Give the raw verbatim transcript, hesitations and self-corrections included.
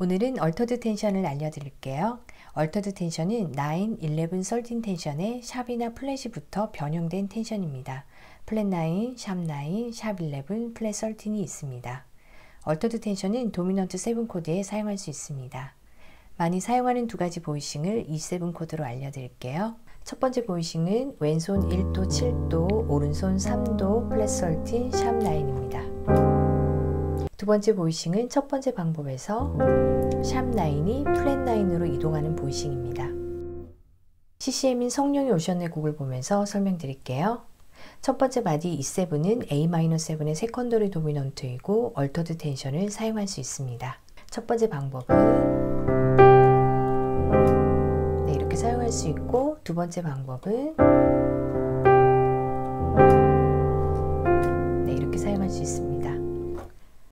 오늘은 얼터드 텐션을 알려드릴게요. 얼터드 텐션은 구, 십일, 십삼 텐션의 샵이나 플랫이부터 변형된 텐션입니다. 플랫 구, 샵 구, 샵 십일, 플랫 십삼이 있습니다. 얼터드 텐션은 도미넌트 칠 코드에 사용할 수 있습니다. 많이 사용하는 두 가지 보이싱을 이 칠 코드로 알려드릴게요. 첫 번째 보이싱은 왼손 일 도, 칠 도, 오른손 삼 도, 플랫 십삼, 샵 구입니다. 두 번째 보이싱은 첫 번째 방법에서 샵 구이 플랫 구으로 이동하는 보이싱입니다. 씨씨엠인 성령이 오셨네 곡을 보면서 설명드릴게요. 첫 번째 마디 이 칠은 에이 마이너 칠의 세컨더리 도미넌트이고 얼터드 텐션을 사용할 수 있습니다. 첫 번째 방법은 사용할 수 있고, 두 번째 방법은 네, 이렇게 사용할 수 있습니다.